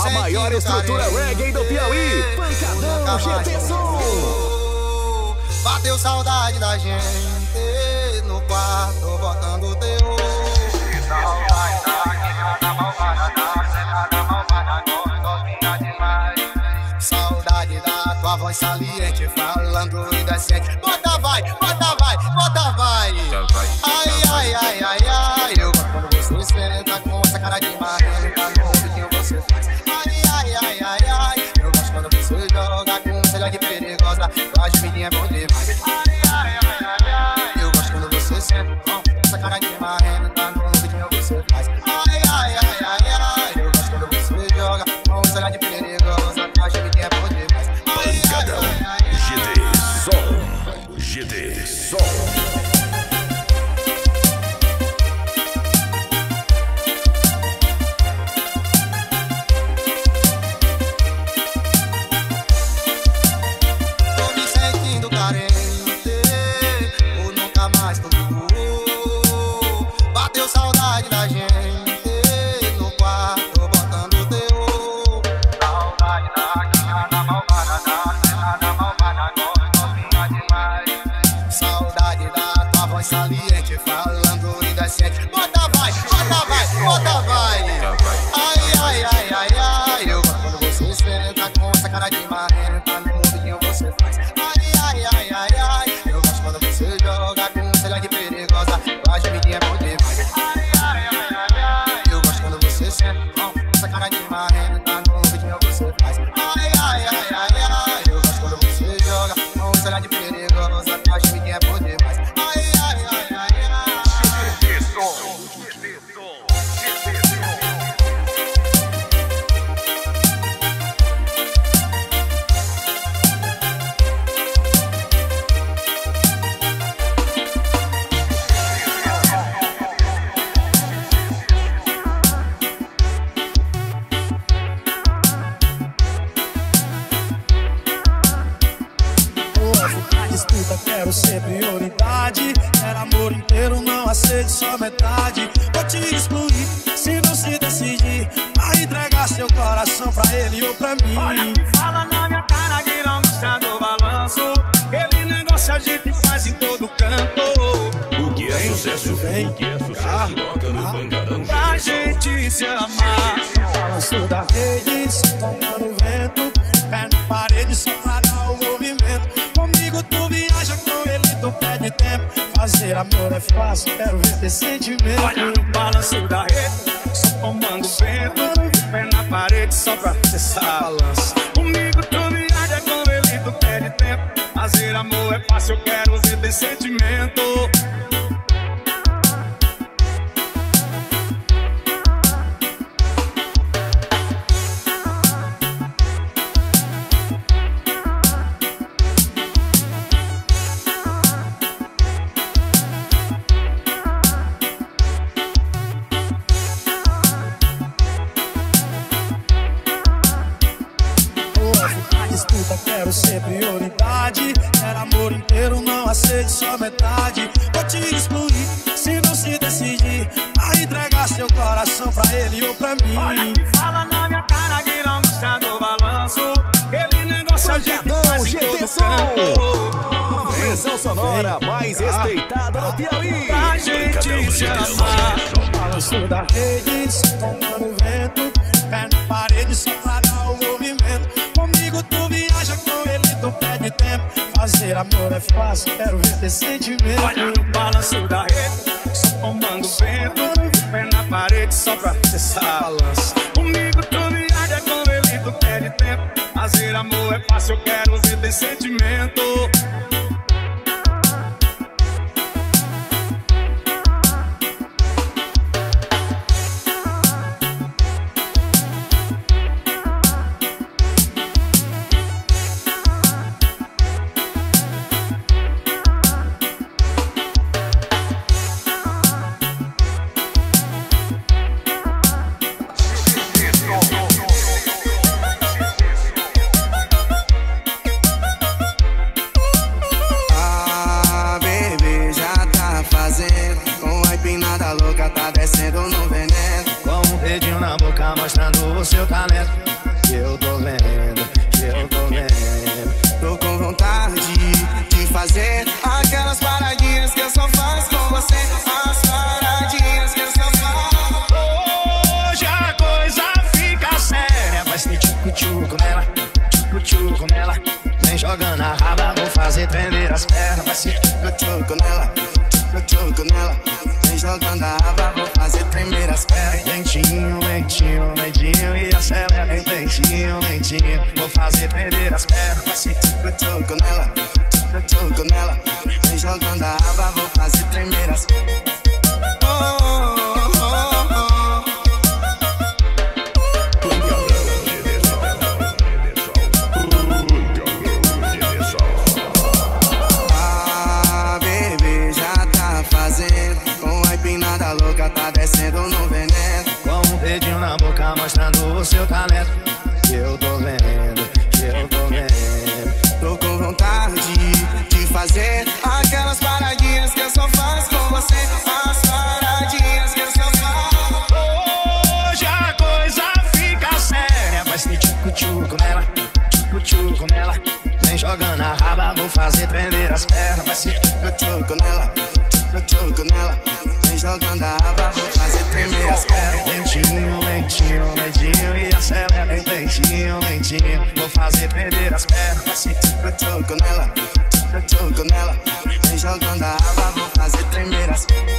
a maior estrutura reggae do Piauí, Pancadão GD Som. Bateu saudade da gente no quarto botando terror. Saudade da tua voz saliente falando indecente. Bota vai, bota vai, bota vai. Ai, ai, ai, ai, ai. Eu gosto quando você senta com essa cara de marrento pra ouvir o que você faz. Ai, ai, ai, ai, ai. Eu gosto quando você joga com cena de perigosa. Tua jubilinha é bom demais. Ai, ai, ai, ai, ai. Eu gosto quando você senta com essa cara de marrento pra ouvir o que você faz. Ai, ai, ai, ai, ai. Eu gosto quando você joga com cena de perigosa. Tua jubilinha é bom demais. Pancadão GD Som, GD Som. Bateu saudade da gente no quarto botando terror. Saudade da guerra da malvada, da cena da malvada, gostosinha demais. Saudade da tua voz saliente falando indecente. Bota vai, bota vai, bota vai. Ai, ai, ai, ai, ai. Eu gosto quando você senta com essa cara de marrenta no ouvidinho você faz. Ai, ai, ai, ai, ai. Eu gosto quando você joga com cena de perigosa. Tua jubilinha é bom demais. Essa cara de marrenta no ouvidinho você faz. Ai, ai, ai, ai, ai. Eu gosto quando você joga com cena de perigosa. Tua jubilinha é bom demais. Ai, ai, ai, ai, ai. GD Som, GD Som, GD escuta, quero ser prioridade. Quero amor inteiro, não aceito só metade. Vou te excluir se não se decidir a entregar seu coração pra ele ou pra mim. Olha que fala na minha cara que não gosta do balanço. Aquele negócio a gente faz em todo canto. O que é sucesso vem, o que é sucesso toca no Pancadão. Pra gente se amar. Balanço da rede, se toca no vento. Pé na parede, só pra dar o movimento. Comigo tu viaja, com ele tu perde tempo. Fazer amor é fácil, quero ver ter sentimento. Olha no balanço da rede, só tomando vento. Pé na parede, só pra acessar a balança. Comigo tu viaja, com ele tu perde tempo. Fazer amor é fácil, quero ver ter sentimento. Escuta, quero ser prioridade. Quero amor inteiro, não aceito só metade. Vou te excluir se não se decidir a entregar seu coração pra ele ou pra mim. Olha que fala na minha cara que não gosta do balanço. Aquele negócio a gente faz em todo canto. Versão sonora mais respeitada no Piauí. Pra gente se amar. Balanço da rede, se toma no vento. Pé na parede, só pra dar o movimento. Comigo tu viaja, com ele tu perde tempo. Fazer amor é fácil, quero ver ter sentimento. Olha no balanço da rede, só tomando vento. Pé na parede, só pra acessar a balança. Comigo tu viaja, com ele tu perde tempo. Fazer amor é fácil, quero ver ter sentimento. na boca mostrando o seu talento. Eu tô vendo, eu tô vendo. Tô com vontade de fazer aquelas paradinhas que eu só faço com você. As paradinhas que eu só faço. Hoje a coisa fica séria. Vai sentir tchucu-tchucu nela, tchucu-tchucu nela. Vem jogando a raba, vou fazer tremer as pernas. Vai sentir tchucu-tchucu nela, tchucu-tchucu nela. Vem jogando a raba, vou fazer tremer as pernas. Lentinho, lentinho, lentinho e acelera. Lentinho, lentinho, vou fazer tremer as pernas. Vai sentir tchucu-tchucu nela, tchucu-tchucu nela. Vem jogando a raba, vou fazer tremer as pernas. Oh, oh, oh. Tá descendo no veneno, com um dedinho na boca mostrando o seu talento. Eu tô vendo, eu tô vendo. Tô com vontade de fazer aquelas paradinhas que eu só faço com você. As paradinhas que eu só faço. Hoje a coisa fica séria. Vai sentir tchucu-tchucu nela, tchucu-tchucu nela. Vem jogando a raba, vou fazer tremer as pernas. Vai sentir tchucu-tchucu nela, tchucu-tchucu nela. Jogando a raba, vou fazer tremer as pernas. Lentinho, lentinho, lentinho e acelera. Lentinho, lentinho, vou fazer perder as pernas. Vai sentir tchucu-tchucu nela, tchucu-tchucu nela. Vem jogando a raba, vou fazer tremer as pernas.